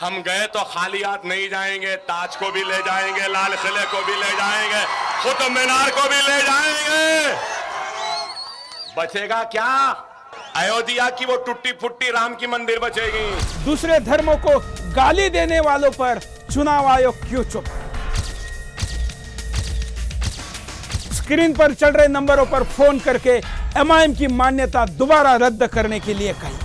हम गए तो खाली हाथ नहीं जाएंगे, ताज को भी ले जाएंगे, लाल किले को भी ले जाएंगे, कुतुब मीनार को भी ले जाएंगे। बचेगा क्या? अयोध्या की वो टूटी फूटी राम की मंदिर बचेगी। दूसरे धर्मों को गाली देने वालों पर चुनाव आयोग क्यों चुप? स्क्रीन पर चल रहे नंबरों पर फोन करके MIM की मान्यता दोबारा रद्द करने के लिए कही।